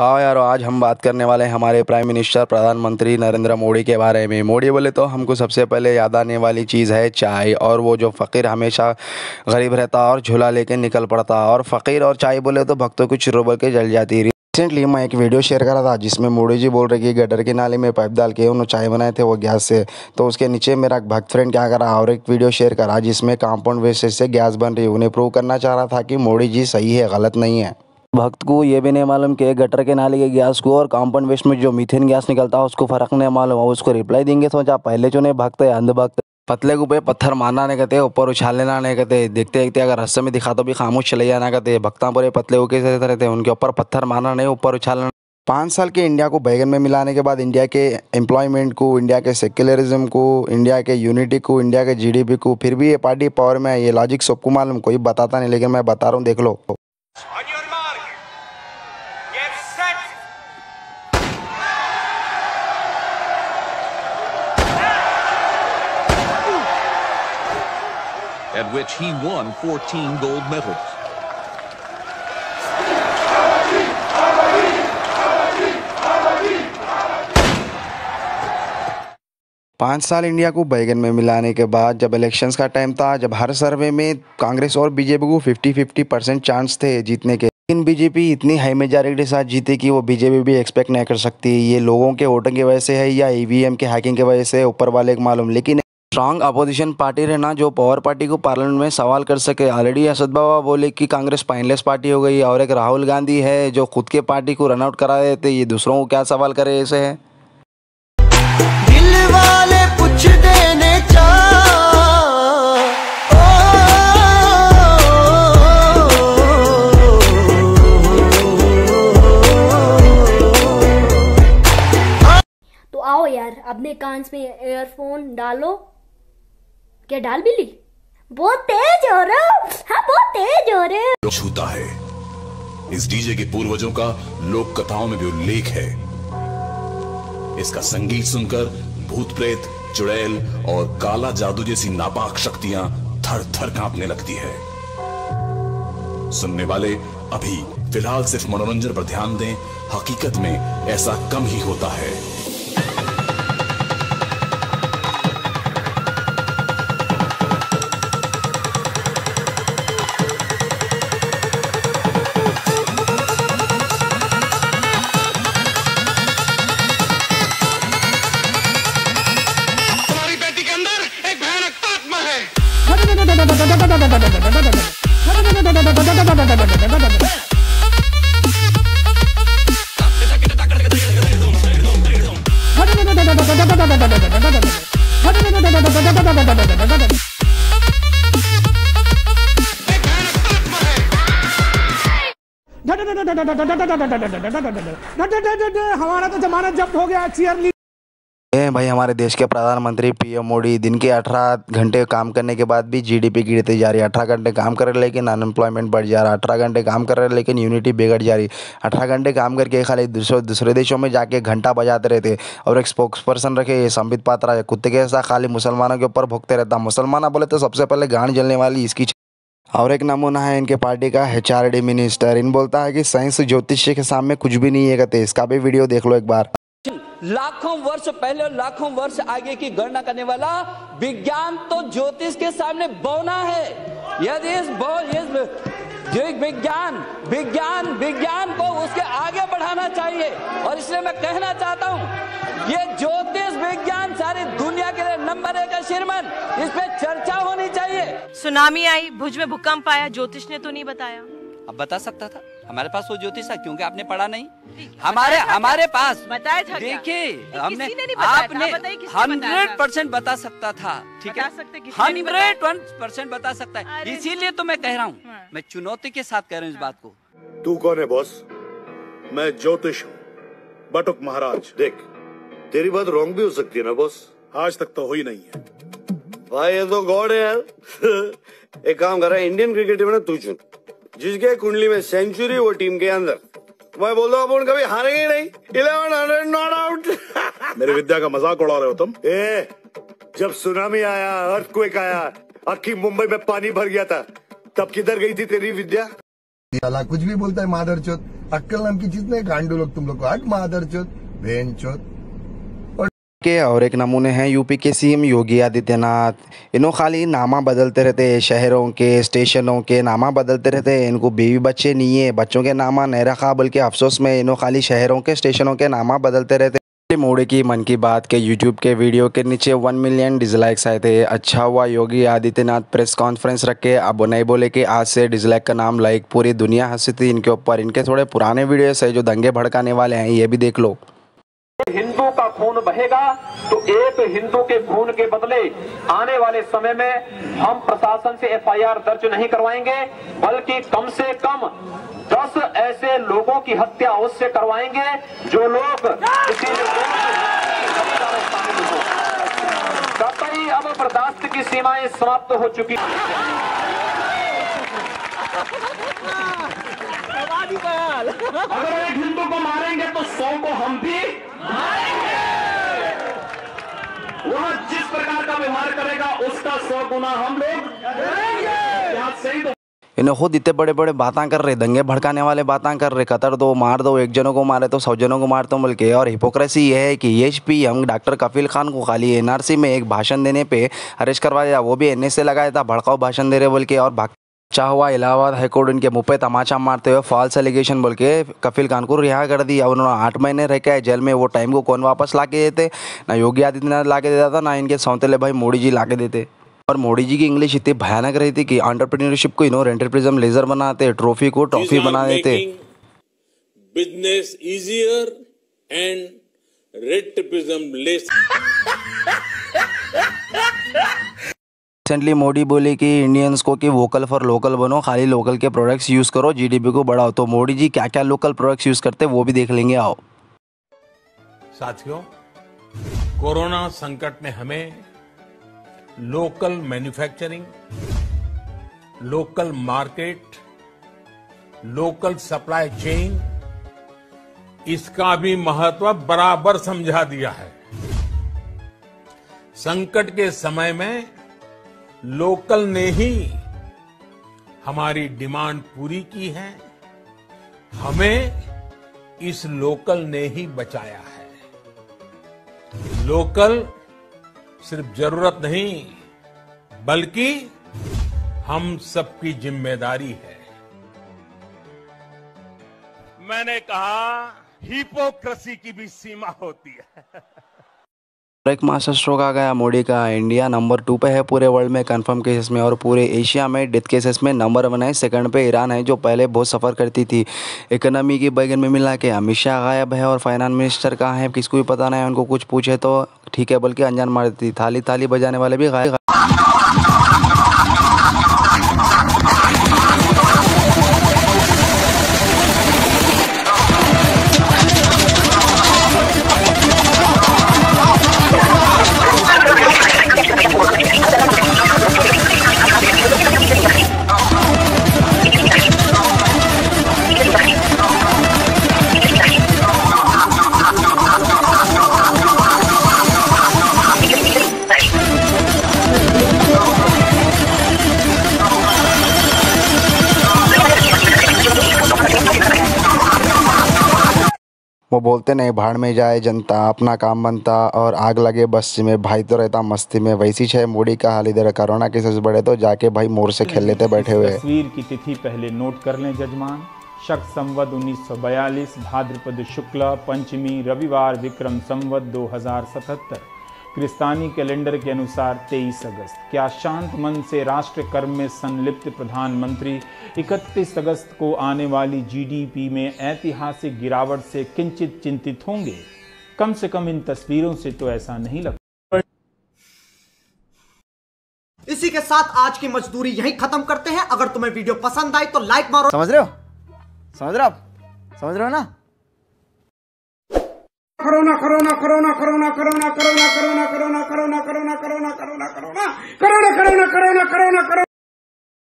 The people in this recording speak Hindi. हाँ यार, आज हम बात करने वाले हैं हमारे प्राइम मिनिस्टर प्रधानमंत्री नरेंद्र मोदी के बारे में। मोदी बोले तो हमको सबसे पहले याद आने वाली चीज़ है चाय, और वो जो फ़कीर हमेशा गरीब रहता और झूला लेके निकल पड़ता, और फ़कीर और चाय बोले तो भक्तों की चुरोबर के जल जाती। रिसेंटली मैं एक वीडियो शेयर करा था जिसमें मोदी जी बोल रहे कि गटर के नाले में पाइप डाल के उन्होंने चाय बनाए थे वो गैस से। तो उसके नीचे मेरा भक्त फ्रेंड क्या करा और एक वीडियो शेयर करा जिसमें कंपाउंड वेस्टेज से गैस बन रही। उन्हें प्रूव करना चाह रहा था कि मोदी जी सही है, गलत नहीं है। भक्त को ये भी नहीं मालूम कि गटर के नाले के गैस को और कंपाउंड वेस्ट में जो मीथेन गैस निकलता है उसको फ़र्क नहीं मालूम। और उसको रिप्लाई देंगे सोचा पहले जो नहीं भक्त है अंधभक्त। पतले को पे पत्थर मारना नहीं कहते, ऊपर उछाल लेना नहीं कहते, देखते देखते अगर रास्ते में दिखा तो भी खामोश चले जाना कहते। भक्तां पर पतले को कैसे रहते, उनके ऊपर पत्थर मारना नहीं, ऊपर उछालना। 5 साल के इंडिया को बैगन में मिलाने के बाद इंडिया के एम्प्लॉयमेंट को, इंडिया के सेक्युलरिज्म को, इंडिया के यूनिटी को, इंडिया के जीडीपी को, फिर भी ये पार्टी पावर में है। ये लॉजिक सबको मालूम, कोई बताता नहीं, लेकिन मैं बता रहा हूँ, देख लो। At which he won 14 gold medals. पाँच साल इंडिया को बैगन में मिलाने के बाद जब इलेक्शंस का टाइम था, जब हर सर्वे में कांग्रेस और बीजेपी को 50-50% चांस थे जीतने के, लेकिन बीजेपी इतनी हाई मेजॉरिटी के साथ जीती कि वो बीजेपी भी एक्सपेक्ट नहीं कर सकती। ये लोगों के वोटिंग की वजह से है या ईवीएम के हैकिंग की वजह से, ऊपर वाले को मालूम। लेकिन स्ट्रांग अपोजिशन पार्टी रहना जो पावर पार्टी को पार्लियामेंट में सवाल कर सके। ऑलरेडी असद बाबा बोले कि कांग्रेस पाइनलेस पार्टी हो गई, और एक राहुल गांधी है जो खुद के पार्टी को रनआउट करा देते। ये दूसरों को क्या सवाल करे ऐसे है। दिल वाले पूछ देने तो आओ यार, अपने कान में एयरफोन डालो। क्या डाल भी ली? बहुत तेज हो रहा है, हाँ बहुत तेज हो रहे हो। छूता है इस डीजे के पूर्वजों का लोक कथाओं में भी उल्लेख है। इसका संगीत सुनकर भूत प्रेत, चुड़ैल और काला जादू जैसी नापाक शक्तियां थर थर कांपने लगती है। सुनने वाले अभी फिलहाल सिर्फ मनोरंजन पर ध्यान दें, हकीकत में ऐसा कम ही होता है। हमारा तो जमानत जब्त हो गया। क्लियरली भाई, हमारे देश के प्रधानमंत्री पीएम मोदी दिन के 18 घंटे काम करने के बाद भी जीडीपी गिरती जा रही है। 18 घंटे काम कर रहे लेकिन अनएम्प्लॉयमेंट बढ़ जा रहा है। 18 घंटे काम कर रहे लेकिन यूनिटी बिगड़ जा रही। 18 घंटे काम करके खाली दूसरे देशों में जाके घंटा बजाते रहते। और एक स्पोक्स पर्सन रखे, संबित पात्रा, कुत्ते के साथ खाली मुसलमानों के ऊपर भोंकते रहता। मुसलमान बोले तो सबसे पहले गांड जलने वाली इसकी। और एक नमूना है इनके पार्टी का HRD मिनिस्टर। इन बोलता है कि साइंस ज्योतिष के सामने कुछ भी नहीं है कहते। इसका भी वीडियो देख लो एक बार। लाखों वर्ष पहले और लाखों वर्ष आगे की गणना करने वाला विज्ञान तो ज्योतिष के सामने बौना है। विज्ञान को उसके आगे बढ़ाना चाहिए। और इसलिए मैं कहना चाहता हूं, ये ज्योतिष विज्ञान सारी दुनिया के लिए नंबर 1 है श्रीमन। इस पर चर्चा होनी चाहिए। सुनामी आई, भुज में भूकंप आया, ज्योतिष ने तो नहीं बताया। अब बता सकता था, हमारे पास वो ज्योतिष था क्योंकि आपने पढ़ा नहीं। हमारे पास बताया था, देखिए हमने, आपने 100% बता सकता था। ठीक है, 101% बता सकता है। इसीलिए तो मैं कह रहा हूँ, मैं चुनौती के साथ कह रहा हूँ इस बात को। तू कौन है बॉस? मैं ज्योतिष हूँ, बटुक महाराज। देख, तेरी बात रॉन्ग भी हो सकती है ना बॉस, आज तक तो हुई नहीं है भाई। ये तो गॉड है यार। एक काम कर रहा है, इंडियन क्रिकेट में तू चुन, जिसके कुंडली में सेंचुरी वो टीम के अंदर। मैं बोल रहा हूँ अपन कभी हारेंगे नहीं। 1100 नॉट आउट। मेरे विद्या का मजाक उड़ा रहे हो तुम। ए, जब सुनामी आया, अर्थक्वेक आया, आखिर मुंबई में पानी भर गया था, तब किधर गई थी तेरी विद्या? साला कुछ भी बोलता है माधर चोत, अक्कल नाम की चीज नहीं, गांडू लोग तुम लोग को हट माधर चोत बहन चोत के। और एक नमूने हैं यूपी के सीएम योगी आदित्यनाथ। इन्हों खाली नामा बदलते रहते हैं, शहरों के स्टेशनों के नामा बदलते रहते हैं। इनको बीवी बच्चे नहीं है, बच्चों के नामा नहीं रखा, बल्कि अफसोस में इन्हों खाली शहरों के स्टेशनों के नामा बदलते रहते हैं। मोदी की मन की बात के यूट्यूब के वीडियो के नीचे 1 मिलियन डिसलाइक्स आए थे। अच्छा हुआ योगी आदित्यनाथ प्रेस कॉन्फ्रेंस रखे, अब वो नहीं बोले कि आज से डिसलाइक का नाम लाइक। पूरी दुनिया हंसी थी इनके ऊपर। इनके थोड़े पुराने वीडियोस है जो दंगे भड़काने वाले हैं, ये भी देख लो। हिंदू का खून बहेगा तो एक हिंदू के खून के बदले आने वाले समय में हम प्रशासन से FIR दर्ज नहीं करवाएंगे, बल्कि कम से कम 10 ऐसे लोगों की हत्या उससे करवाएंगे जो लोग किसी कतई अब बर्दाश्त की सीमाएं समाप्त हो चुकी। अगर एक हिंदू को मारेंगे तो 100 को हम भी मारेंगे। वह जिस प्रकार का व्यवहार करेगा उसका 100 गुना हम लोग करेंगे। यहाँ सही तो इन्हें खुद इतने बड़े बड़े बातें कर रहे, दंगे भड़काने वाले बातें कर रहे, कतर दो मार दो, एक जनों को मारे तो 100 जनों को मार दो बोल के। और हिपोक्रेसी यह है कि HPM डॉक्टर कफील खान को खाली NRC में एक भाषण देने पे अरेस्ट करवाया दिया, वो भी NSA लगाया था भड़काऊ भाषण दे रहे बोल के। और अच्छा हुआ इलाहाबाद हाईकोर्ट इनके मुँह पे तमाचा मारते हुए फॉल्स एलिगेशन बोल के कफील खान को रिहा कर दिया। उन्होंने 8 महीने रह के जेल में, वो टाइम को कौन वापस ला के देते, ना योगी आदित्यनाथ ला के देता था, ना इनके सौतेले भाई मोदी जी ला के देते। और मोदी जी की इंग्लिश इतनी भयानक रही थी कि एंटरप्रेन्योरशिप को इन्होंने एंटरप्रिज्म लेजर बनाते, ट्रॉफी को टॉफी बना देते। बिजनेस इजियर एंड रेटिज्म लेस। रिसेंटली मोदी बोले कि इंडियंस को कि वोकल फॉर लोकल बनो, खाली लोकल के प्रोडक्ट्स यूज़ करो, GDP को बढ़ाओ। तो मोदी जी क्या क्या लोकल प्रोडक्ट्स यूज़ करते वो भी देख लेंगे। आओ साथियों, कोरोना संकट ने हमें local manufacturing, local market, local supply chain, इसका भी महत्व बराबर समझा दिया है। संकट के समय में लोकल ने ही हमारी डिमांड पूरी की है, हमें इस लोकल ने ही बचाया है। लोकल सिर्फ जरूरत नहीं बल्कि हम सबकी जिम्मेदारी है। मैंने कहा हिपोक्रेसी की भी सीमा होती है। एक मास्टर स्ट्रोक आ गया मोदी का। इंडिया नंबर 2 पे है पूरे वर्ल्ड में कंफर्म केसेस में, और पूरे एशिया में डेथ केसेस में नंबर 1 है। सेकंड पे ईरान है जो पहले बहुत सफ़र करती थी। इकोनॉमी की बैगन में मिला के अमित शाह गायब है और फाइनेंस मिनिस्टर कहाँ है किसको भी पता नहीं है। उनको कुछ पूछे तो ठीक है बोल के अनजान मार देती। थाली थाली बजाने वाले भी गायब। वो बोलते नहीं भाड़ में जाए जनता, अपना काम बनता और आग लगे बस्ती में, भाई तो रहता मस्ती में। वैसी छह मोदी का हाल। इधर कोरोना केसेस बढ़े तो जाके भाई मोर से खेल लेते बैठे हुए। तस्वीर की तिथि पहले नोट कर लें जजमान। शक संवत 1942 भाद्रपद शुक्ला पंचमी रविवार, विक्रम संवत 2077 क्रिस्तानी कैलेंडर के अनुसार 23 अगस्त। क्या शांत मन से राष्ट्र कर्म में संलिप्त प्रधानमंत्री 31 अगस्त को आने वाली GDP में ऐतिहासिक गिरावट से किंचित चिंतित होंगे? कम से कम इन तस्वीरों से तो ऐसा नहीं लगता। इसी के साथ आज की मजदूरी यहीं खत्म करते हैं। अगर तुम्हें वीडियो पसंद आई तो लाइक मारो। समझ रहे हो ना? Corona corona corona corona corona corona corona corona corona corona corona corona corona corona corona corona corona.